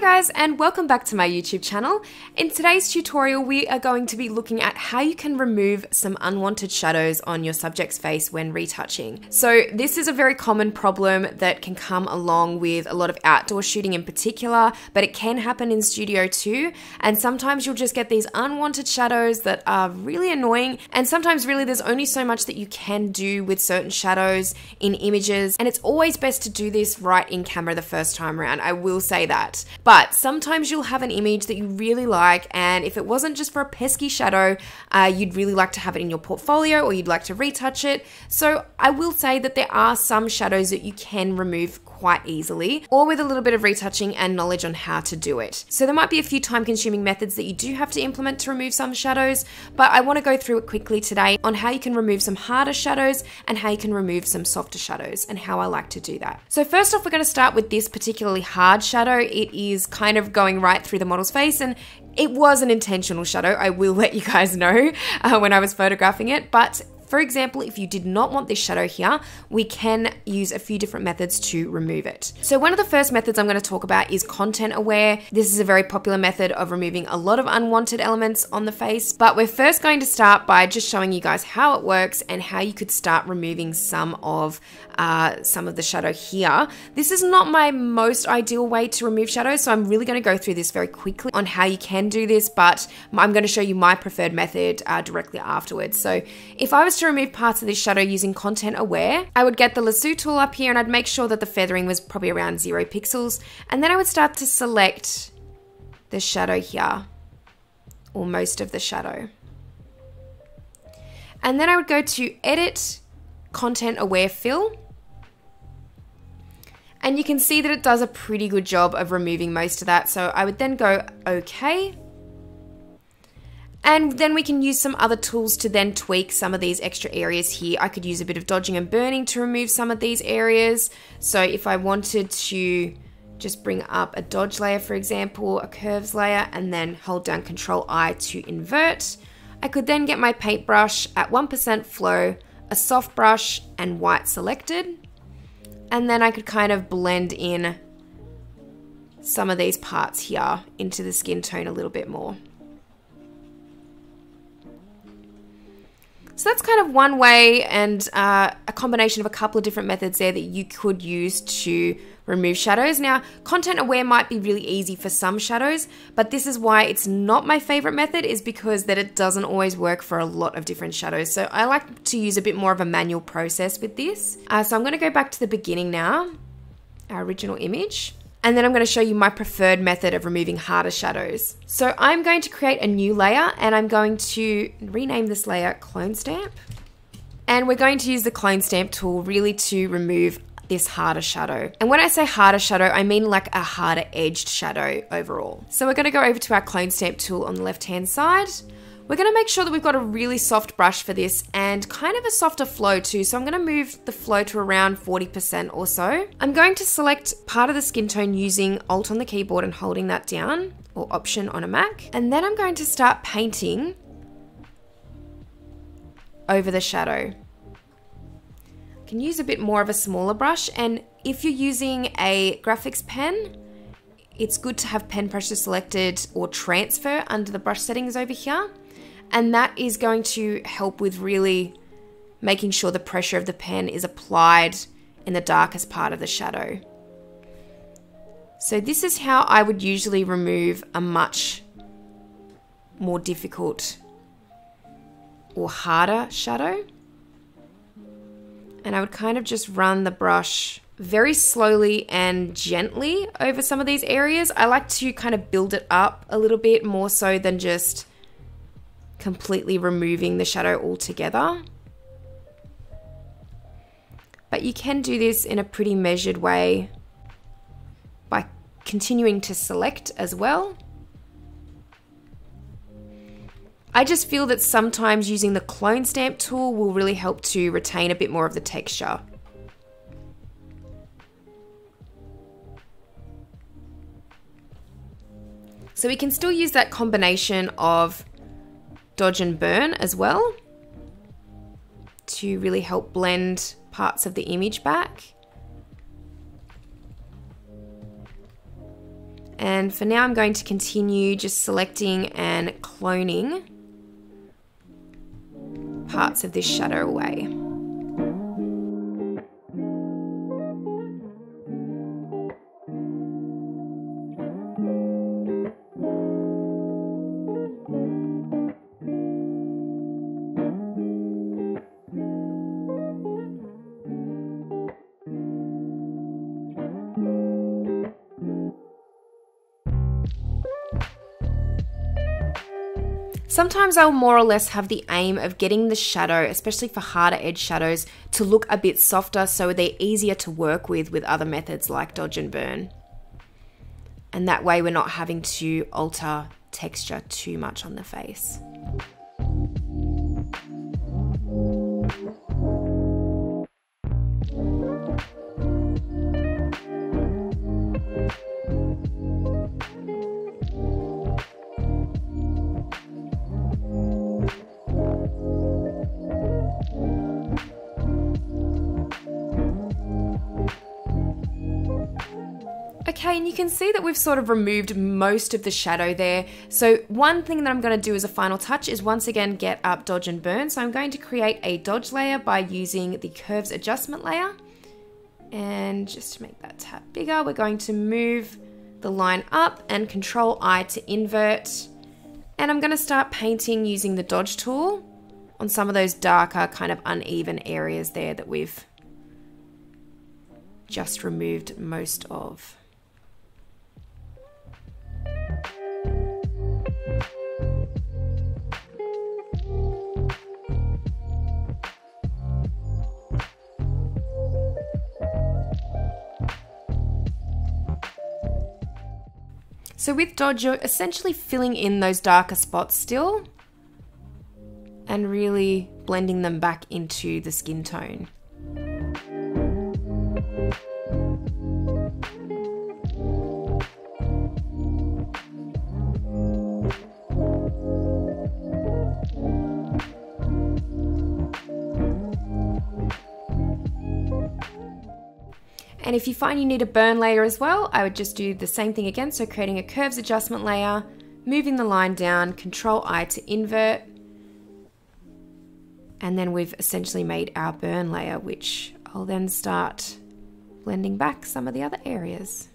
Hi guys, and welcome back to my YouTube channel. In today's tutorial, we are going to be looking at how you can remove some unwanted shadows on your subject's face when retouching. So this is a very common problem that can come along with a lot of outdoor shooting in particular, but it can happen in studio too. And sometimes you'll just get these unwanted shadows that are really annoying. And sometimes really there's only so much that you can do with certain shadows in images. And it's always best to do this right in camera the first time around, I will say that. But sometimes you'll have an image that you really like, and if it wasn't just for a pesky shadow, you'd really like to have it in your portfolio or you'd like to retouch it. So I will say that there are some shadows that you can remove quite easily, or with a little bit of retouching and knowledge on how to do it. So there might be a few time-consuming methods that you do have to implement to remove some shadows, but I want to go through it quickly today on how you can remove some harder shadows and how you can remove some softer shadows and how I like to do that. So first off, we're going to start with this particularly hard shadow. It is kind of going right through the model's face, and it was an intentional shadow, I will let you guys know when I was photographing it. But for example, if you did not want this shadow here, we can use a few different methods to remove it. So one of the first methods I'm going to talk about is content aware. This is a very popular method of removing a lot of unwanted elements on the face, but we're first going to start by just showing you guys how it works and how you could start removing some of the shadow here. This is not my most ideal way to remove shadows, so I'm really going to go through this very quickly on how you can do this, but I'm going to show you my preferred method directly afterwards. So if I was to remove parts of this shadow using content aware, I would get the lasso tool up here and I'd make sure that the feathering was probably around 0 pixels, and then I would start to select the shadow here, or most of the shadow, and then I would go to edit, content aware fill, and you can see that it does a pretty good job of removing most of that. So I would then go okay. And then we can use some other tools to then tweak some of these extra areas here. I could use a bit of dodging and burning to remove some of these areas. So if I wanted to just bring up a dodge layer, for example, a curves layer, and then hold down Control I to invert, I could then get my paintbrush at 1% flow, a soft brush, and white selected. And then I could kind of blend in some of these parts here into the skin tone a little bit more. So that's kind of one way, and a combination of a couple of different methods there that you could use to remove shadows. Now, content aware might be really easy for some shadows, but this is why it's not my favorite method, is because that it doesn't always work for a lot of different shadows. So I like to use a bit more of a manual process with this. So I'm going to go back to the beginning now, our original image. And then I'm going to show you my preferred method of removing harder shadows. So I'm going to create a new layer, and I'm going to rename this layer Clone Stamp. And we're going to use the Clone Stamp tool really to remove this harder shadow. And when I say harder shadow, I mean like a harder edged shadow overall. So we're going to go over to our Clone Stamp tool on the left-hand side. We're going to make sure that we've got a really soft brush for this and kind of a softer flow too. So I'm going to move the flow to around 40% or so. I'm going to select part of the skin tone using Alt on the keyboard and holding that down, or Option on a Mac. And then I'm going to start painting over the shadow. I can use a bit more of a smaller brush, and if you're using a graphics pen, it's good to have pen pressure selected or transfer under the brush settings over here. And that is going to help with really making sure the pressure of the pen is applied in the darkest part of the shadow. So this is how I would usually remove a much more difficult or harder shadow. And I would kind of just run the brush very slowly and gently over some of these areas. I like to kind of build it up a little bit more so than just completely removing the shadow altogether. But you can do this in a pretty measured way by continuing to select as well. I just feel that sometimes using the Clone Stamp tool will really help to retain a bit more of the texture. So we can still use that combination of dodge and burn as well to really help blend parts of the image back. And for now, I'm going to continue just selecting and cloning parts of this shadow away. Sometimes I'll more or less have the aim of getting the shadow, especially for harder edge shadows, to look a bit softer so they're easier to work with other methods like dodge and burn. And that way we're not having to alter texture too much on the face. Okay, and you can see that we've sort of removed most of the shadow there. So one thing that I'm going to do as a final touch is once again get up dodge and burn. So I'm going to create a dodge layer by using the curves adjustment layer. And just to make that tab bigger, we're going to move the line up and Control I to invert. And I'm going to start painting using the dodge tool on some of those darker kind of uneven areas there that we've just removed most of. So with dodge, you're essentially filling in those darker spots still and really blending them back into the skin tone. And if you find you need a burn layer as well, I would just do the same thing again. So creating a curves adjustment layer, moving the line down, Control I to invert. And then we've essentially made our burn layer, which I'll then start blending back some of the other areas.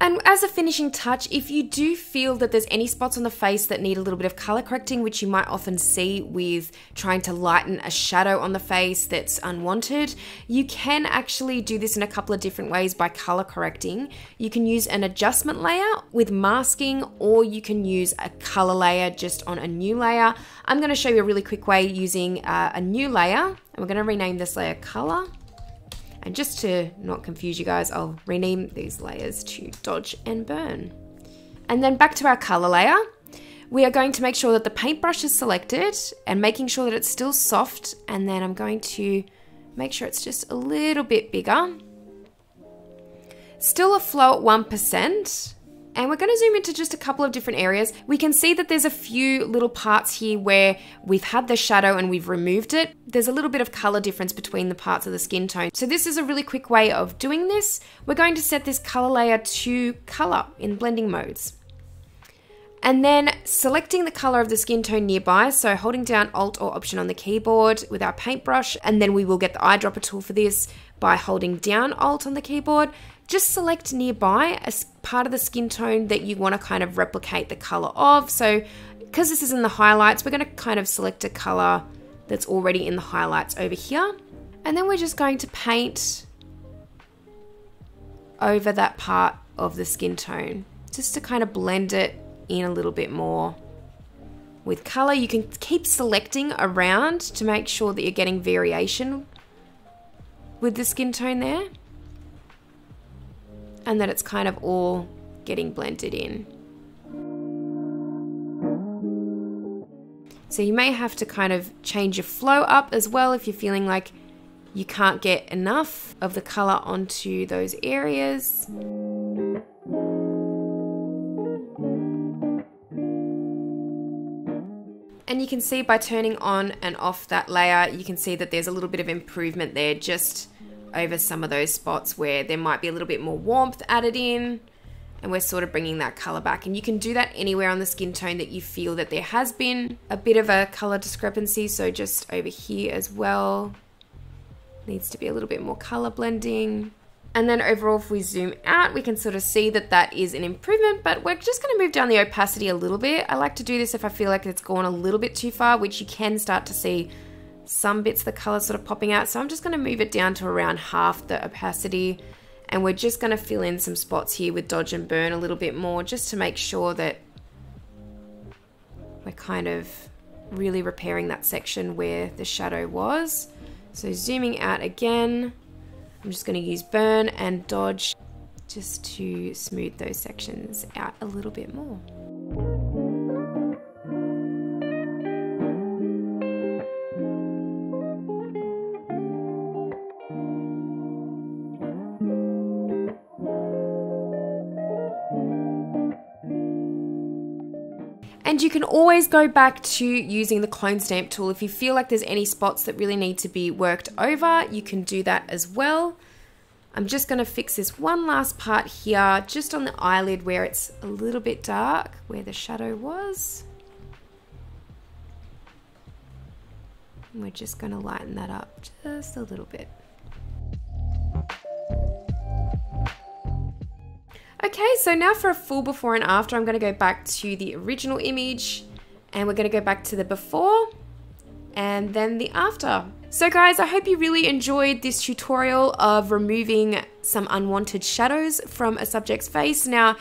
And as a finishing touch, if you do feel that there's any spots on the face that need a little bit of color correcting, which you might often see with trying to lighten a shadow on the face that's unwanted, you can actually do this in a couple of different ways by color correcting. You can use an adjustment layer with masking, or you can use a color layer just on a new layer. I'm going to show you a really quick way using a new layer, and we're going to rename this layer color. And just to not confuse you guys, I'll rename these layers to dodge and burn. And then back to our color layer. We are going to make sure that the paintbrush is selected and making sure that it's still soft. And then I'm going to make sure it's just a little bit bigger. Still a flow at 1%. And we're going to zoom into just a couple of different areas. We can see that there's a few little parts here where we've had the shadow and we've removed it. There's a little bit of color difference between the parts of the skin tone. So this is a really quick way of doing this. We're going to set this color layer to color in blending modes. And then selecting the color of the skin tone nearby. So holding down Alt or Option on the keyboard with our paintbrush. And then we will get the eyedropper tool for this by holding down Alt on the keyboard. Just select nearby a part of the skin tone that you want to kind of replicate the color of. So because this is in the highlights, we're going to kind of select a color that's already in the highlights over here. And then we're just going to paint over that part of the skin tone just to kind of blend it in a little bit more with color. You can keep selecting around to make sure that you're getting variation with the skin tone there, and that it's kind of all getting blended in. So you may have to kind of change your flow up as well if you're feeling like you can't get enough of the color onto those areas. And you can see by turning on and off that layer, you can see that there's a little bit of improvement there just over some of those spots where there might be a little bit more warmth added in, and we're sort of bringing that color back. And you can do that anywhere on the skin tone that you feel that there has been a bit of a color discrepancy. So just over here as well, needs to be a little bit more color blending. And then overall, if we zoom out, we can sort of see that that is an improvement, but we're just going to move down the opacity a little bit. I like to do this if I feel like it's gone a little bit too far, which you can start to see some bits of the color sort of popping out. So I'm just going to move it down to around half the opacity, and we're just going to fill in some spots here with dodge and burn a little bit more, just to make sure that we're kind of really repairing that section where the shadow was. So zooming out again, I'm just going to use burn and dodge just to smooth those sections out a little bit more. And you can always go back to using the clone stamp tool. If you feel like there's any spots that really need to be worked over, you can do that as well. I'm just going to fix this one last part here, just on the eyelid where it's a little bit dark, where the shadow was. And we're just going to lighten that up just a little bit. Okay, so now for a full before and after, I'm going to go back to the original image, and we're going to go back to the before and then the after. So guys, I hope you really enjoyed this tutorial of removing some unwanted shadows from a subject's face. Now,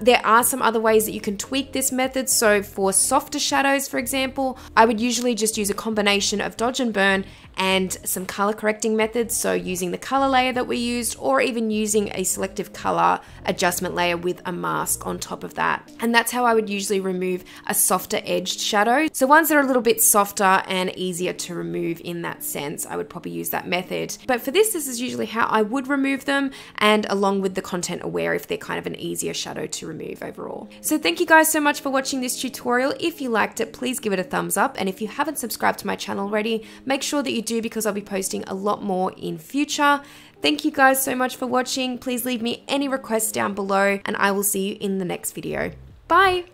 there are some other ways that you can tweak this method. So for softer shadows, for example, I would usually just use a combination of dodge and burn and some color correcting methods. So using the color layer that we used, or even using a selective color adjustment layer with a mask on top of that. And that's how I would usually remove a softer edged shadow. So ones that are a little bit softer and easier to remove in that sense, I would probably use that method. But for this, this is usually how I would remove them, and along with the content aware if they're kind of an easier shadow to remove overall. So thank you guys so much for watching this tutorial. If you liked it, please give it a thumbs up. And if you haven't subscribed to my channel already, make sure that you do, because I'll be posting a lot more in future. Thank you guys so much for watching. Please leave me any requests down below, and I will see you in the next video. Bye.